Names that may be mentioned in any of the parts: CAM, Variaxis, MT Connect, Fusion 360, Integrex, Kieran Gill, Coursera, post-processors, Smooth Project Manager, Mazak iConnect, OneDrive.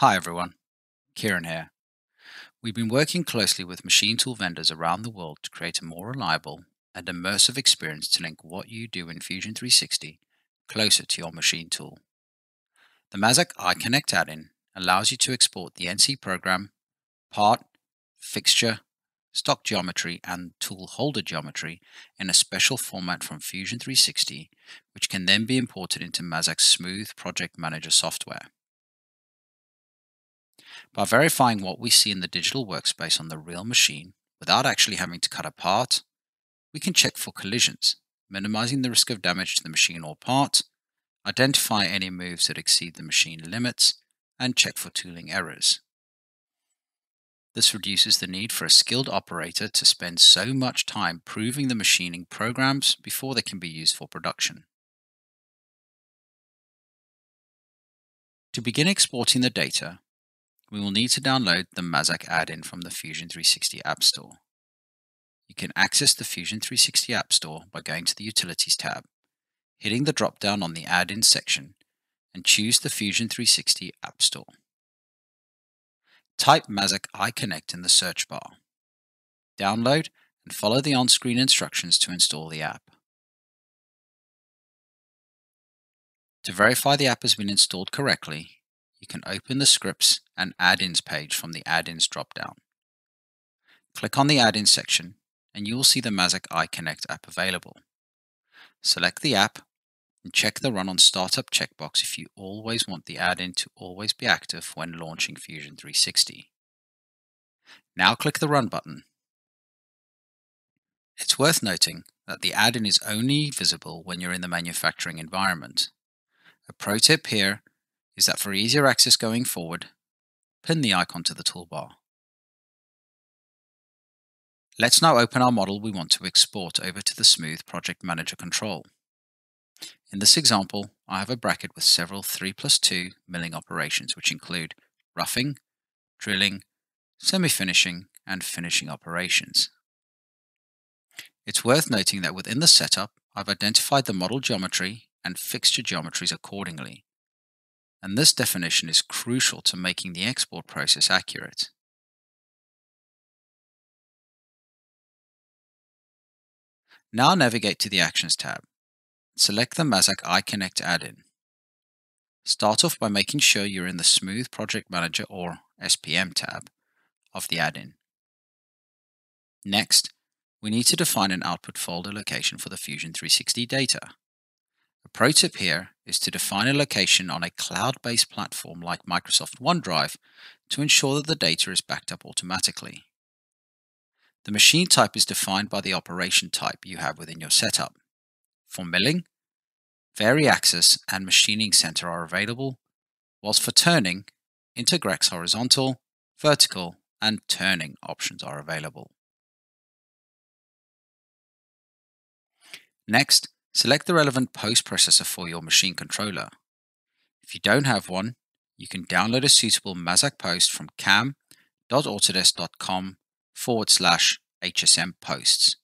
Hi everyone, Kieran here. We've been working closely with machine tool vendors around the world to create a more reliable and immersive experience to link what you do in Fusion 360 closer to your machine tool. The Mazak iConnect add-in allows you to export the NC program, part, fixture, stock geometry and tool holder geometry in a special format from Fusion 360, which can then be imported into Mazak's Smooth Project Manager software. By verifying what we see in the digital workspace on the real machine without actually having to cut a part, we can check for collisions, minimizing the risk of damage to the machine or part, identify any moves that exceed the machine limits, and check for tooling errors. This reduces the need for a skilled operator to spend so much time proving the machining programs before they can be used for production. To begin exporting the data, we will need to download the Mazak add-in from the Fusion 360 App Store. You can access the Fusion 360 App Store by going to the Utilities tab, hitting the drop-down on the add-in section, and choose the Fusion 360 App Store. Type Mazak iConnect in the search bar. Download and follow the on-screen instructions to install the app. To verify the app has been installed correctly, you can open the Scripts and Add-ins page from the Add-ins drop-down. Click on the Add-ins section and you will see the Mazak iConnect app available. Select the app and check the Run on Startup checkbox if you always want the add-in to always be active when launching Fusion 360. Now click the Run button. It's worth noting that the add-in is only visible when you're in the manufacturing environment. A pro tip here is that for easier access going forward, pin the icon to the toolbar. Let's now open our model we want to export over to the Smooth Project Manager control. In this example, I have a bracket with several 3+2 milling operations, which include roughing, drilling, semi-finishing, and finishing operations. It's worth noting that within the setup, I've identified the model geometry and fixture geometries accordingly. And this definition is crucial to making the export process accurate. Now navigate to the Actions tab. Select the Mazak iConnect add-in. Start off by making sure you're in the Smooth Project Manager or SPM tab of the add-in. Next, we need to define an output folder location for the Fusion 360 data. A pro tip here is to define a location on a cloud-based platform like Microsoft OneDrive to ensure that the data is backed up automatically. The machine type is defined by the operation type you have within your setup. For milling, Variaxis and Machining Center are available, whilst for turning, Integrex horizontal, vertical, and turning options are available. Next, select the relevant post-processor for your machine controller. If you don't have one, you can download a suitable Mazak post from cam.autodesk.com/HSM posts.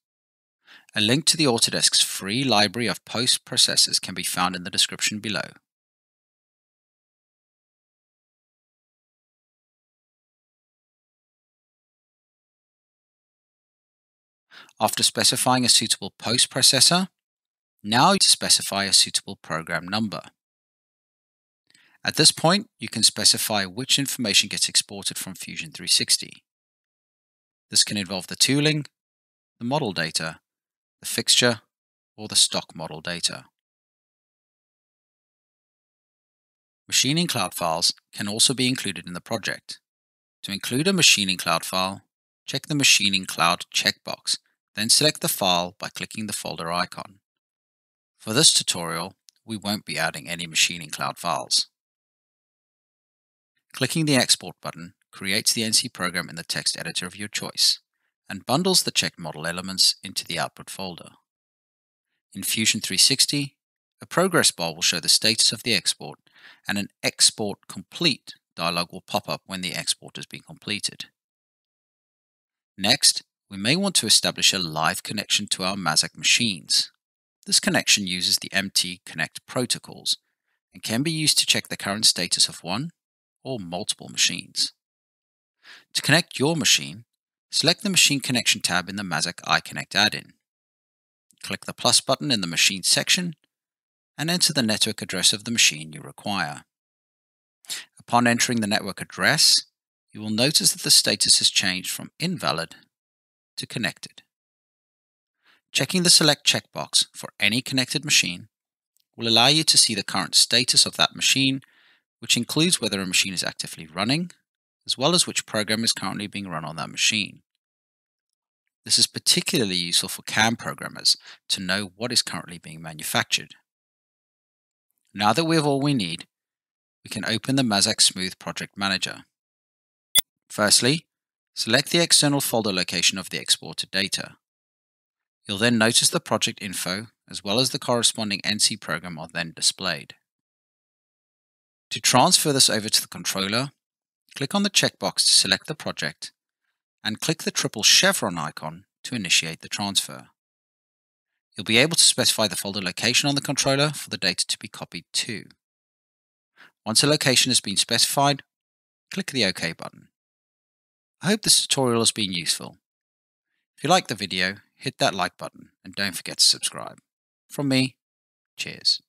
A link to the Autodesk's free library of post processors can be found in the description below. After specifying a suitable post processor, now to specify a suitable program number. At this point, you can specify which information gets exported from Fusion 360. This can involve the tooling, the model data, the fixture, or the stock model data. Machining cloud files can also be included in the project. To include a machining cloud file, check the Machining Cloud checkbox, then select the file by clicking the folder icon. For this tutorial, we won't be adding any machining cloud files. Clicking the Export button creates the NC program in the text editor of your choice and bundles the checked model elements into the output folder. In Fusion 360, a progress bar will show the status of the export and an Export Complete dialog will pop up when the export has been completed. Next, we may want to establish a live connection to our Mazak machines. This connection uses the MT Connect protocols and can be used to check the current status of one or multiple machines. To connect your machine, select the Machine Connection tab in the Mazak iConnect add-in. Click the plus button in the Machine section and enter the network address of the machine you require. Upon entering the network address, you will notice that the status has changed from invalid to connected. Checking the Select checkbox for any connected machine will allow you to see the current status of that machine, which includes whether a machine is actively running, as well as which program is currently being run on that machine. This is particularly useful for CAM programmers to know what is currently being manufactured. Now that we have all we need, we can open the Mazak Smooth Project Manager. Firstly, select the external folder location of the exported data. You'll then notice the project info as well as the corresponding NC program are then displayed. To transfer this over to the controller, click on the checkbox to select the project and click the triple chevron icon to initiate the transfer. You'll be able to specify the folder location on the controller for the data to be copied to. Once a location has been specified, click the OK button. I hope this tutorial has been useful. If you like the video, hit that like button and don't forget to subscribe. From me, cheers.